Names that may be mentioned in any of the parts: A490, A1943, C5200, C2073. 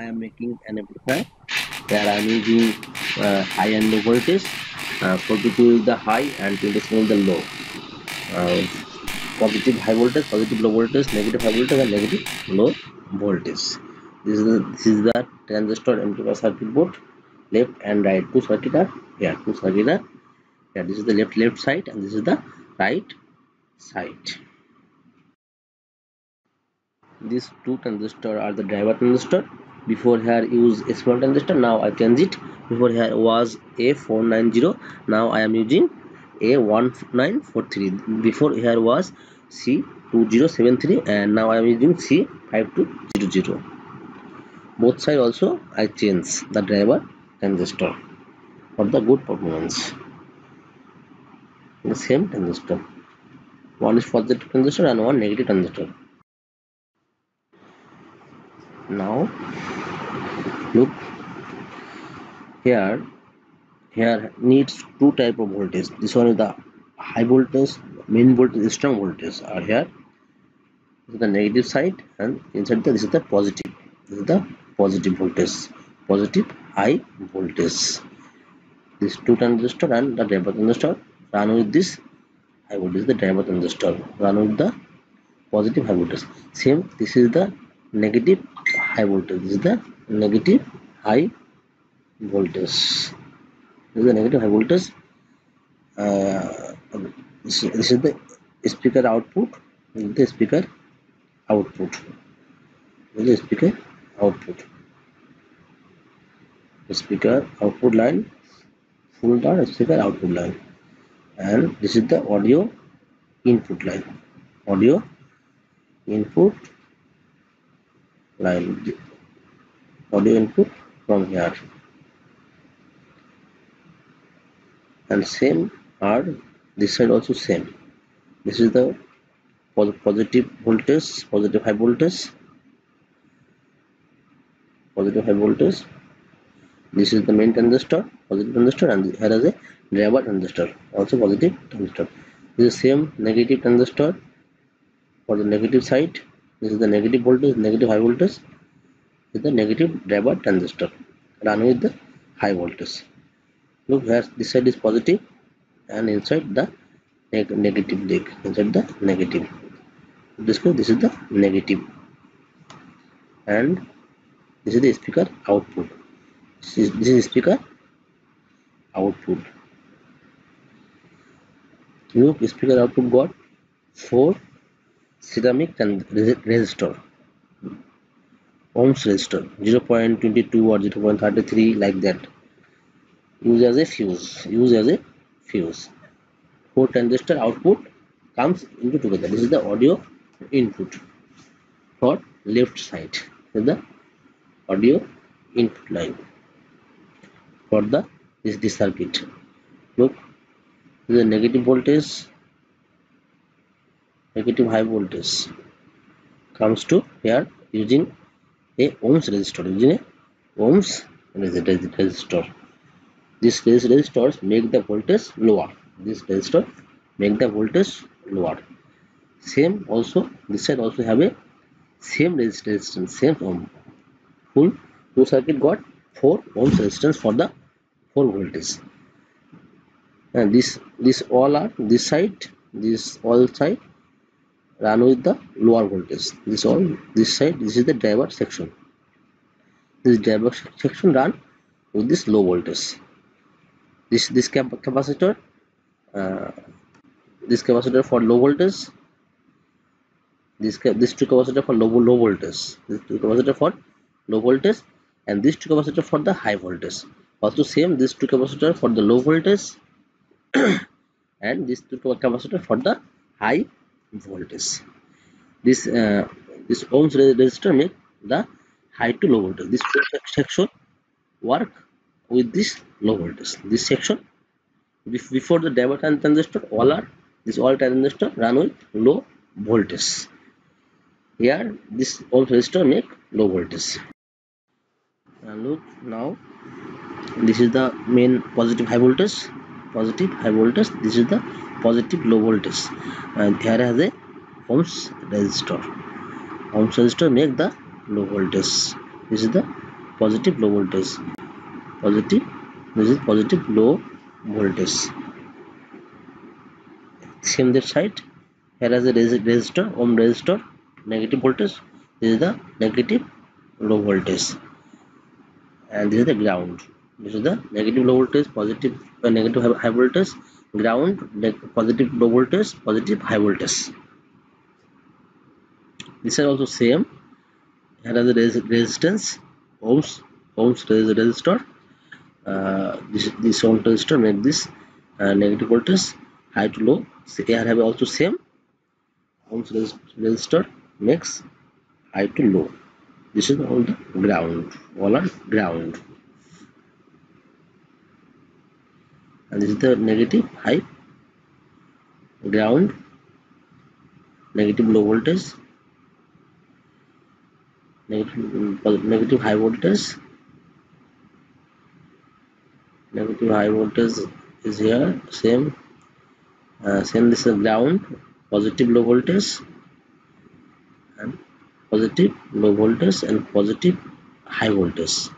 I am making an amplifier where I am using high and low voltage for between the high and between the low. Positive high voltage, positive low voltage, negative high voltage and negative low voltage. This is the transistor amplifier circuit board. Left and right, two circuits are here. Yeah, this is the left side and this is the right side. These two transistors are the driver transistor. Before here use a small transistor, now I change it. Before here was A490, now I am using A1943. Before here was C2073 and now I am using C5200. Both side also I change the driver transistor for the good performance. The same transistor, one is positive transistor and one negative transistor. Now look here, needs two type of voltage. This one is the high voltage, main voltage, strong voltage are here. This is the negative side and inside this is the positive. This is the positive voltage, positive high voltage. This two transistor and the driver transistor run with this high voltage, the driver transistor run with the positive high voltage. Same, this is the negative high voltage, this is the negative high voltage, this is the speaker output, the speaker output line, full down speaker output line, and this is the audio input line, audio input from here, and same are this side also same. This is the positive voltage, positive high voltage, This is the main transistor, positive transistor, and here is a driver transistor, also positive transistor. This is same negative transistor for the negative side. This is the negative voltage, negative high voltage. This is the negative driver transistor run with the high voltage. Look here, this side is positive and inside the negative leg, This is the negative, and this is the speaker output. This is speaker output. Look, speaker output got 4 ceramic and resistor, ohms resistor, 0.22 or 0.33 like that. Use as a fuse. 4 transistor output comes into together. This is the audio input for left side. This is the audio input line for the this circuit. Look, this is a negative voltage. Negative high voltage comes to here using a ohms resistor, This resistors make the voltage lower, Same also this side also have a same resistance, same ohm. Full two circuit got 4 ohms resistance for the 4 voltage, and this all are this side, run with the lower voltage. This is the driver section. This driver section run with this low voltage. This capacitor for low voltage, this two capacitor for low voltage, and this two capacitor for the high voltage. Also same, this two capacitor for the low voltage and this two capacitor for the high voltage. This ohms resistor make the high to low voltage. This section work with this low voltage. This section before the driver transistor, all transistor run with low voltage. Here this ohms resistor make low voltage. And look now, this is the main positive high voltage. This is the positive low voltage, and here has a ohms resistor. Ohms resistor make the low voltage. This is the positive low voltage. This is positive low voltage. Same left side, here is a resistor, ohm resistor, negative voltage. This is the negative low voltage, and this is the ground. This is the negative low voltage, negative high voltage, ground, positive low voltage, positive high voltage. This is also same. Here is the resistance, ohms resistor. This ohms resistor make this negative voltage high to low. Here have also same, ohms resistor makes high to low. This is all the ground, all are ground, and this is the negative high, ground, negative low voltage, negative high voltage. Negative high voltage is here, same. This is ground, positive low voltage, and positive low voltage, and positive high voltage. This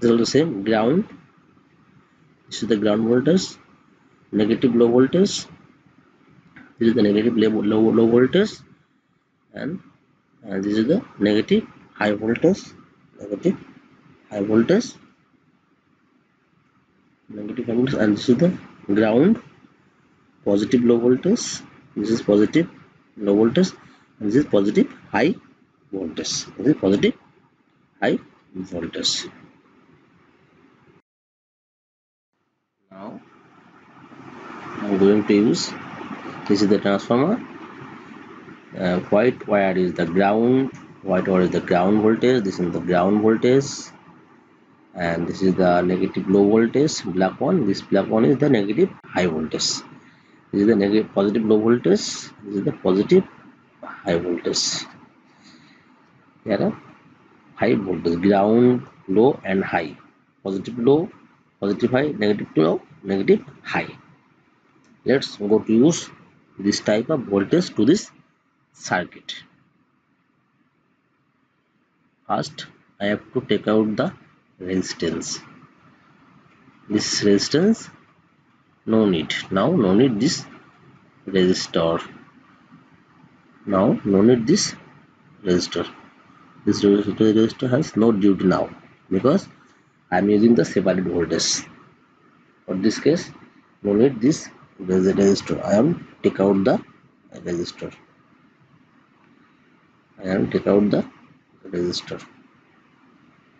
is also same, ground. This is the ground voltage, negative low voltage. This is the negative low voltage, and this is the negative high voltage. And this is the ground, positive low voltage. This is positive low voltage, and this is positive high voltage. Now I'm going to use, this is the transformer. White wire is the ground, voltage. This is the ground voltage, and this is the negative low voltage. Black one, this black one is the negative high voltage. This is the negative positive low voltage. This is the positive high voltage. There are high voltage, ground, low and high, positive low, positive high, negative low, negative high. Let's go to use this type of voltage to this circuit. First I have to take out the resistance. This resistance, no need now, no need this resistor now, no need this resistor. This resistor has no duty now, because I am using the separate voltage. For this case, no need this resistor. I am take out the resistor.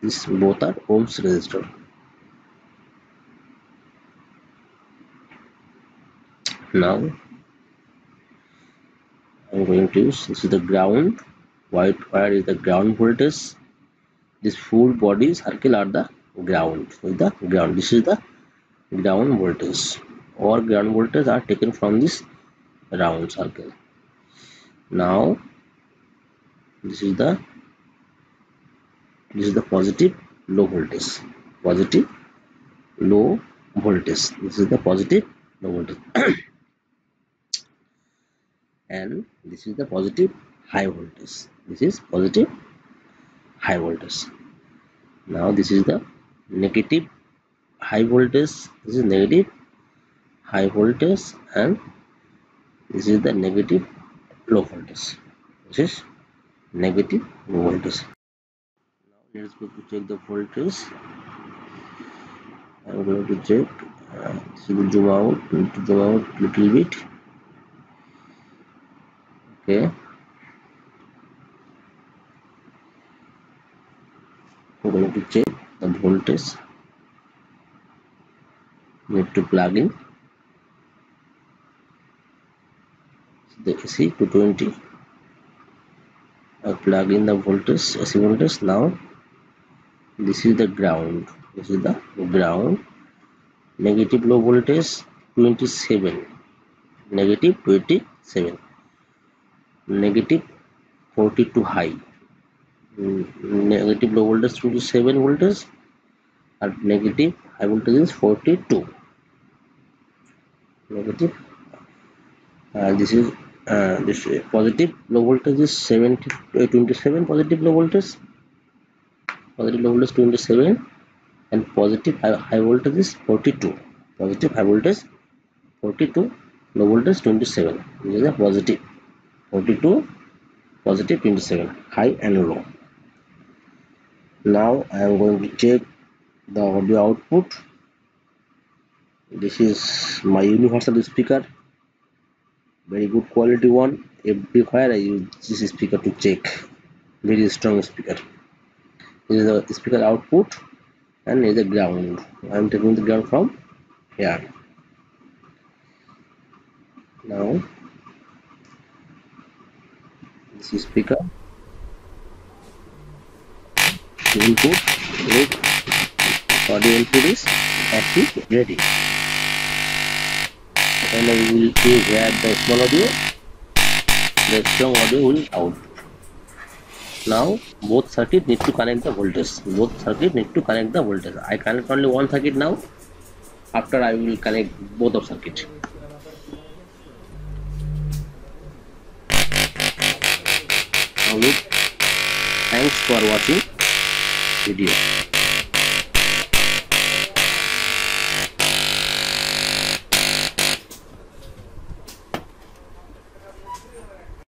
This both are ohms resistor. Now I'm going to use, this is the ground, white wire is the ground voltage. This full body circle are the ground. This is the ground voltage. All ground voltage are taken from this round circle. Now this is the positive low voltage. This is the positive low voltage. And this is the positive high voltage. Now this is the negative high voltage. And this is the negative low voltage. Let's go to check the voltage. I'm going to check. So we'll zoom out, little bit. Okay. I'm going to check the voltage. Need to plug in the AC 220. I plug in the voltage, AC voltage now. This is the ground. Negative low voltage 27. Negative 42 high. Negative low voltage 27 voltage, and negative high voltage is 42. Negative. This is this positive low voltage is 27 positive low voltage. Positive low voltage 27 and positive high voltage is 42. Positive high voltage 42, low voltage 27. This is a positive 42, positive 27, high and low. Now I am going to check the audio output. This is my universal speaker, very good quality one. Everywhere I use this speaker to check, very strong speaker. This is the speaker output and is the ground. I am taking the ground from here. Now this is speaker input with audio input is active ready. And I will add the small audio, the strong audio will out. Now both circuit need to connect the voltage. Both circuit need to connect the voltage. I connect only one circuit now. After I will connect both of circuit. Now look. Thanks for watching video.